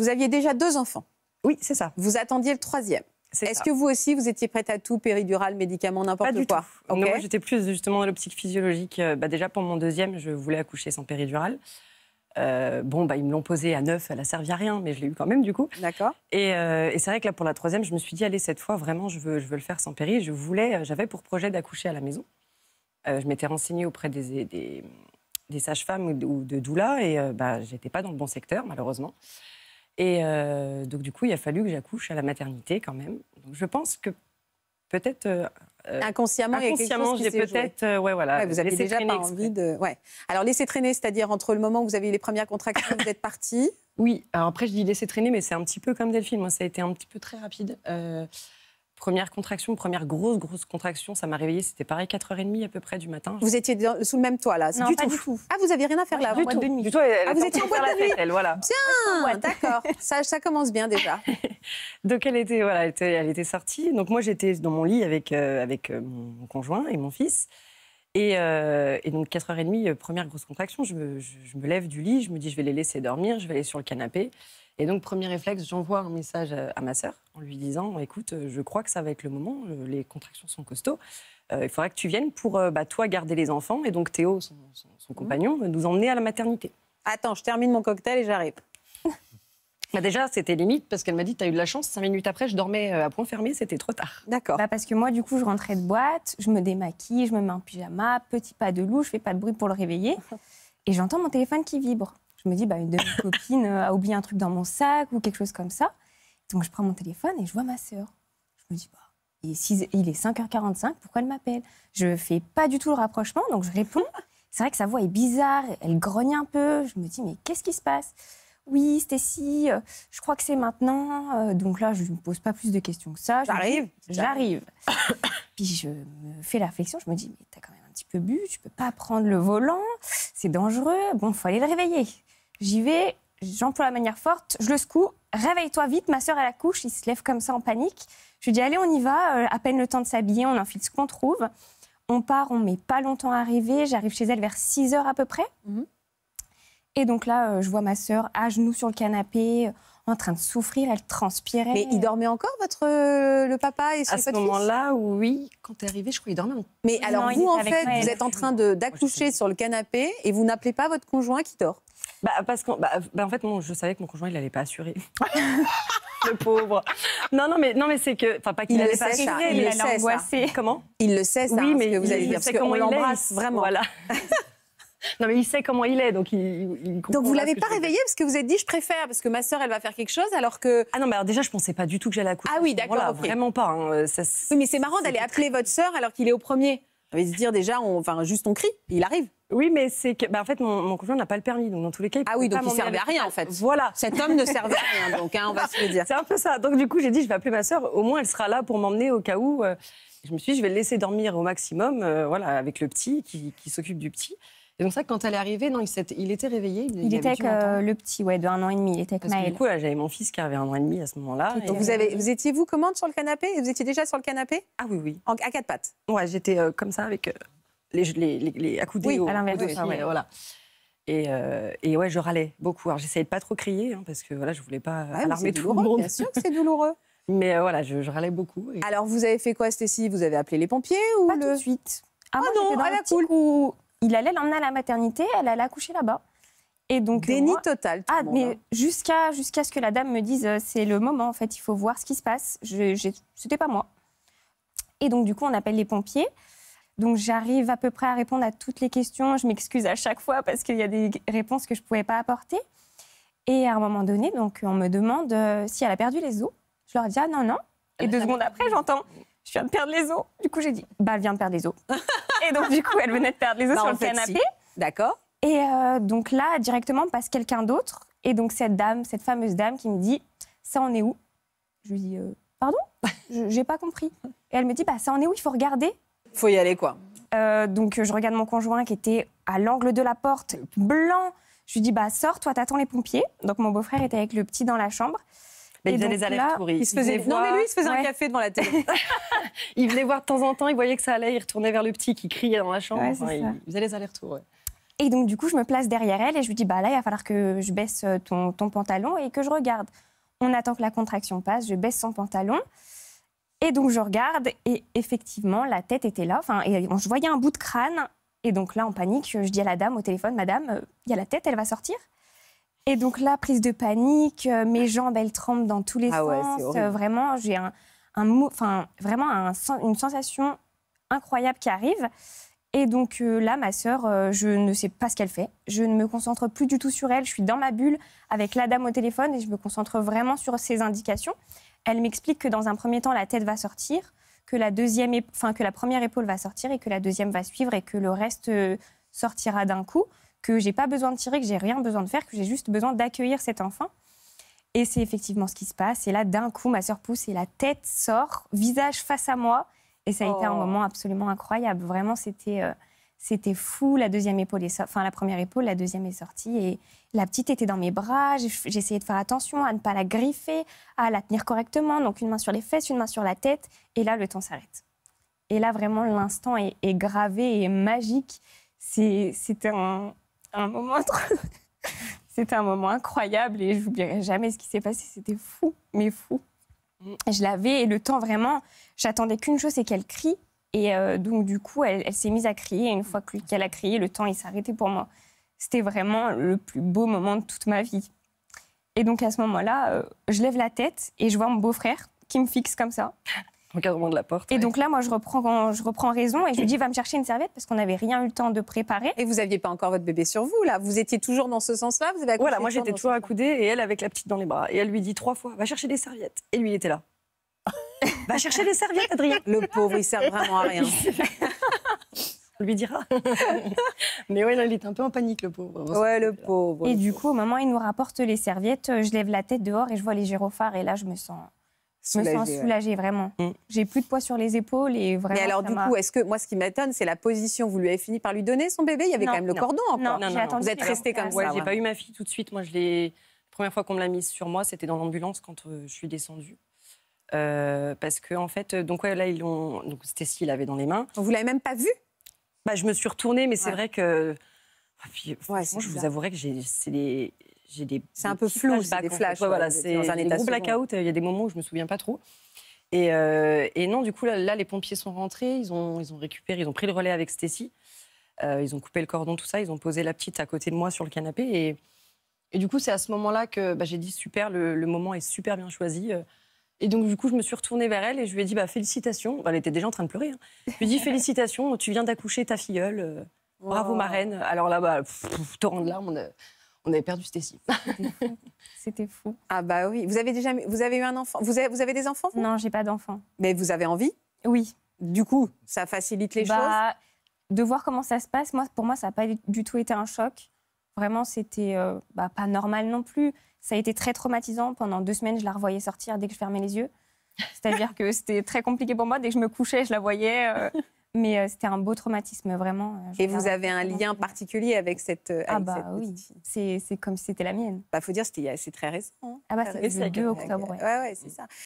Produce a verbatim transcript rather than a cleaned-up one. Vous aviez déjà deux enfants. Oui, c'est ça. Vous attendiez le troisième. Est-ce Est que vous aussi, vous étiez prête à tout, péridurale, médicaments, n'importe quoi? Pas du tout. Okay. Non, moi, j'étais plus justement dans l'optique physiologique. Bah, déjà, pour mon deuxième, je voulais accoucher sans péridurale. Euh, bon, bah, ils me l'ont posée à neuf, elle n'a servi à rien, mais je l'ai eu quand même, du coup. D'accord. Et, euh, et c'est vrai que là, pour la troisième, je me suis dit, allez, cette fois, vraiment, je veux, je veux le faire sans péri. Je voulais, j'avais pour projet d'accoucher à la maison. Euh, je m'étais renseignée auprès des, des, des sages-femmes ou de, ou de doula, et euh, bah, je n'étais pas dans le bon secteur, malheureusement. Et euh, donc, du coup, il a fallu que j'accouche à la maternité, quand même. Donc, je pense que peut-être... Euh, inconsciemment, inconsciemment j'ai peut-être... Euh, ouais, voilà, ouais, vous avez déjà pas envie de... Ouais. Alors, laisser traîner, c'est-à-dire entre le moment où vous avez eu les premières contractions, vous êtes partie. Oui, alors après, je dis laisser traîner, mais c'est un petit peu comme Delphine. Moi, ça a été un petit peu très rapide. Euh, première contraction, première grosse, grosse contraction, ça m'a réveillée. C'était pareil, quatre heures trente à peu près du matin. Vous étiez dans, sous le même toit, là? Non, du pas tout. du tout. Ah, vous n'aviez rien à faire, ouais, là, en boîte de nuit. Du tout, elle, ah, vous étiez en boîte de nuit, elle, voilà. Bien, d'accord. Ça, ça commence bien, déjà. Donc, elle était, voilà, elle était, elle était sortie. Donc, moi, j'étais dans mon lit avec, euh, avec mon conjoint et mon fils. Et, euh, et donc, quatre heures trente, première grosse contraction, je me, je, je me lève du lit, je me dis, je vais les laisser dormir, je vais aller sur le canapé. Et donc, premier réflexe, j'envoie un message à, à ma sœur en lui disant, écoute, je crois que ça va être le moment, les contractions sont costauds, euh, il faudra que tu viennes pour, euh, bah, toi, garder les enfants. Et donc, Théo, son, son, son mmh. compagnon, nous emmener à la maternité. Attends, je termine mon cocktail et j'arrive. Bah déjà, c'était limite, parce qu'elle m'a dit, t'as eu de la chance, cinq minutes après, je dormais à point fermé, c'était trop tard. D'accord. Bah parce que moi, du coup, je rentrais de boîte, je me démaquille, je me mets en pyjama, petit pas de loup, je fais pas de bruit pour le réveiller, et j'entends mon téléphone qui vibre. Je me dis, bah, une de mes copines a oublié un truc dans mon sac, ou quelque chose comme ça. Donc, je prends mon téléphone et je vois ma sœur. Je me dis, bah, il est, six... il est cinq heures quarante-cinq, pourquoi elle m'appelle? Je fais pas du tout le rapprochement, donc je réponds. C'est vrai que sa voix est bizarre, elle grogne un peu, je me dis, mais qu'est-ce qui se passe? Oui, Stacy, euh, je crois que c'est maintenant. Euh, donc là, je ne me pose pas plus de questions que ça. J'arrive. J'arrive. Puis je me fais la réflexion. Je me dis, mais t'as quand même un petit peu bu. Tu ne peux pas prendre le volant. C'est dangereux. Bon, il faut aller le réveiller. J'y vais. J'emploie la manière forte. Je le secoue. Réveille-toi vite. Ma sœur, elle accouche. Il se lève comme ça en panique. Je lui dis, allez, on y va. Euh, à peine le temps de s'habiller. On enfile ce qu'on trouve. On part. On met pas longtemps à arriver. J'arrive chez elle vers six heures à peu près. Mm-hmm. Et donc là, euh, je vois ma sœur à genoux sur le canapé, euh, en train de souffrir, elle transpirait. Mais il dormait encore, votre, euh, le papa et son fils? À ce moment-là, oui, quand t'es arrivée, je crois qu'il dormait. Mais non, alors vous, en fait, vous êtes en train d'accoucher sur le canapé et vous n'appelez pas votre conjoint qui dort? Bah, parce que, bah, bah, en fait, bon, je savais que mon conjoint, il n'allait pas assurer. Le pauvre. Non, non, mais, non, mais c'est que... Enfin, pas qu'il n'allait pas assurer, ça. Il, il le sait, angoissé. Ça. Comment? Il le sait, ça, oui, mais vous allez dire, parce qu'on l'embrasse, vraiment. Voilà. Non, mais il sait comment il est, donc il, il comprend. Donc vous ne l'avez pas réveillé parce que vous avez dit, je préfère, parce que ma sœur, elle va faire quelque chose, alors que... Ah non, mais alors déjà, je ne pensais pas du tout que j'allais accoucher. Ah oui, d'accord, voilà, okay. Vraiment pas. Hein. Ça, oui, mais c'est marrant d'aller appeler votre sœur alors qu'il est au premier. On va se dire déjà, on... enfin, juste on crie, il arrive. Oui, mais c'est que... Bah, en fait, mon, mon conjoint n'a pas le permis, donc dans tous les cas... Il ah oui, donc il ne servait à rien, en fait. Voilà. Cet homme ne servait à rien, donc hein, on va se le dire. C'est un peu ça. Donc du coup, j'ai dit, je vais appeler ma sœur, au moins elle sera là pour m'emmener au cas où. Euh... Je me suis dit, je vais le laisser dormir au maximum, euh, voilà, avec le petit, qui, qui s'occupe du petit. Et donc ça, quand elle est arrivée, non, il, il était réveillé. Il, il était avec euh, le petit, ouais, de un an et demi. Il était avec Maël. Parce que du coup, j'avais mon fils qui avait un an et demi à ce moment-là. Donc vous, euh... avez, vous étiez vous comment sur le canapé? Vous étiez déjà sur le canapé? Ah oui, oui. En, à quatre pattes. Ouais, j'étais euh, comme ça avec euh, les, les, les, les accoudés. Oui, au, à l'inverse. Ouais, ouais, voilà. Et, euh, et ouais, je râlais beaucoup. Alors j'essayais de pas trop crier hein, parce que voilà, je voulais pas ouais, alarmer tout le monde. Bien sûr que c'est douloureux. Mais euh, voilà, je, je râlais beaucoup. Et... Alors vous avez fait quoi, Stacy? Vous avez appelé les pompiers ou pas le... tout de suite? Ah non, à la cool. Il allait l'emmener à la maternité, elle allait accoucher là-bas. Et donc déni moi... total. Tout ah, le monde, mais hein. jusqu'à jusqu'à ce que la dame me dise c'est le moment en fait, il faut voir ce qui se passe. Je, je... C'était pas moi. Et donc du coup on appelle les pompiers. Donc j'arrive à peu près à répondre à toutes les questions. Je m'excuse à chaque fois parce qu'il y a des réponses que je pouvais pas apporter. Et à un moment donné donc on me demande euh, si elle a perdu les os. Je leur dis ah non non. Et deux secondes après j'entends. Je viens de perdre les os. Du coup, j'ai dit, bah, elle vient de perdre les os. Et donc, du coup, elle venait de perdre les os bah, sur le fait, canapé. Si. D'accord. Et euh, donc là, directement, passe quelqu'un d'autre. Et donc, cette dame, cette fameuse dame qui me dit, ça en est où? Je lui dis, euh, pardon? J'ai pas compris. Et elle me dit, bah, ça en est où? Il faut regarder. Faut y aller, quoi. Euh, donc, je regarde mon conjoint qui était à l'angle de la porte, blanc. Je lui dis, bah, sors, toi, t'attends les pompiers. Donc, mon beau-frère était avec le petit dans la chambre. Mais il faisait des alertes pourries. Il se faisait il voir... Non, mais lui, il se faisait ouais. un café devant la télé. Il venait voir de temps en temps, il voyait que ça allait, il retournait vers le petit qui criait dans la chambre. Ouais, enfin, il faisait les allers-retours. Ouais. Et donc, du coup, je me place derrière elle et je lui dis, bah là, il va falloir que je baisse ton, ton pantalon et que je regarde. On attend que la contraction passe, je baisse son pantalon. Et donc, je regarde et effectivement, la tête était là. Enfin, et je voyais un bout de crâne. Et donc là, en panique, je dis à la dame au téléphone, madame, il euh, y a la tête, elle va sortir. Et donc là, prise de panique, euh, mes jambes, elles tremblent dans tous les ah sens. Ouais, euh, vraiment, j'ai un, un, enfin, vraiment un, une sensation incroyable qui arrive. Et donc euh, là, ma sœur, euh, je ne sais pas ce qu'elle fait. Je ne me concentre plus du tout sur elle. Je suis dans ma bulle avec la dame au téléphone et je me concentre vraiment sur ses indications. Elle m'explique que dans un premier temps, la tête va sortir, que la, deuxième, enfin, que la première épaule va sortir et que la deuxième va suivre et que le reste euh, sortira d'un coup, que je n'ai pas besoin de tirer, que je n'ai rien besoin de faire, que j'ai juste besoin d'accueillir cet enfant. Et c'est effectivement ce qui se passe. Et là, d'un coup, ma sœur pousse et la tête sort, visage face à moi. Et ça a oh. été un moment absolument incroyable. Vraiment, c'était euh, c'était fou. La deuxième épaule est so... enfin la première épaule, la deuxième est sortie et la petite était dans mes bras. J'essayais de faire attention à ne pas la griffer, à la tenir correctement. Donc une main sur les fesses, une main sur la tête. Et là, le temps s'arrête. Et là, vraiment, l'instant est, est gravé et magique. C'était un, un moment trop... c'était un moment incroyable et je n'oublierai jamais ce qui s'est passé. C'était fou, mais fou. Je l'avais et le temps vraiment, j'attendais qu'une chose, c'est qu'elle crie. Et euh, donc du coup, elle, elle s'est mise à crier. Et une fois qu'elle a crié, le temps il s'est arrêté pour moi. C'était vraiment le plus beau moment de toute ma vie. Et donc à ce moment-là, euh, je lève la tête et je vois mon beau-frère qui me fixe comme ça. Encadrement de la porte. Et ouais. donc là, moi, je reprends, je reprends raison et je lui dis, va me chercher une serviette parce qu'on n'avait rien eu le temps de préparer. Et vous n'aviez pas encore votre bébé sur vous, là. Vous étiez toujours dans ce sens-là. Vous avez Voilà, moi, j'étais toujours accoudée et elle avec la petite dans les bras. Et elle lui dit trois fois, va chercher des serviettes. Et lui, il était là. Va chercher des serviettes, Adrien. Le pauvre, il sert vraiment à rien. On lui dira. Mais ouais, non, il est un peu en panique, le pauvre. Ouais, le pauvre. Et du coup, au moment où il nous rapporte les serviettes, je lève la tête dehors et je vois les gyrophares et là, je me sens... Je me sens soulagée, ouais. vraiment. Mm. J'ai plus de poids sur les épaules et vraiment. Mais alors, du coup, est-ce que moi, ce qui m'étonne, c'est la position. Vous lui avez fini par lui donner son bébé. Il y avait non, quand même non. le cordon. Encore. Non, non, non, non. Vous êtes restée comme ça. Ouais, ouais. J'ai pas eu ma fille tout de suite. Moi, je l'ai. La première fois qu'on me l'a mise sur moi, c'était dans l'ambulance quand euh, je suis descendue. Euh, parce que en fait, donc ouais, là, ils l'ont. Donc Stacy l'avait dans les mains. Vous l'avez même pas vue? Bah, je me suis retournée, mais c'est ouais. vrai que. Ah, puis, ouais, je vous avouerai que j'ai. C'est des... C'est un peu flou, c'est des flashs. Ouais, voilà, c'est dans un état gros blackout. Il y a des moments où je me souviens pas trop. Et, euh, et non, du coup, là, là, les pompiers sont rentrés. Ils ont, ils ont récupéré, ils ont pris le relais avec Stacy. Euh, ils ont coupé le cordon, tout ça. Ils ont posé la petite à côté de moi sur le canapé. Et, et du coup, c'est à ce moment-là que bah, j'ai dit super. Le, le moment est super bien choisi. Et donc, du coup, je me suis retournée vers elle et je lui ai dit bah, félicitations. Enfin, elle était déjà en train de pleurer. Hein. Je lui ai dit félicitations. Tu viens d'accoucher ta filleule. Wow. Bravo, ma reine. Alors là, bah, torrent de larmes. On a... On avait perdu Stacy. C'était fou. fou. Ah bah oui. Vous avez déjà, vous avez eu un enfant. Vous avez, vous avez des enfants? Non, j'ai pas d'enfant. Mais vous avez envie? Oui. Du coup, ça facilite les bah, choses. De voir comment ça se passe, moi, pour moi, ça n'a pas du tout été un choc. Vraiment, c'était euh, bah, pas normal non plus. Ça a été très traumatisant. Pendant deux semaines, je la revoyais sortir dès que je fermais les yeux. C'est-à-dire que c'était très compliqué pour moi. Dès que je me couchais, je la voyais. Euh... Mais euh, c'était un beau traumatisme, vraiment. Et vous avez un lien particulier avec cette... Euh, ah avec bah cette... oui, c'est comme si c'était la mienne. Il bah, faut dire que c'est très récent. Hein. Ah bah c'est le deux octobre, ouais. Ouais, ouais c'est ça.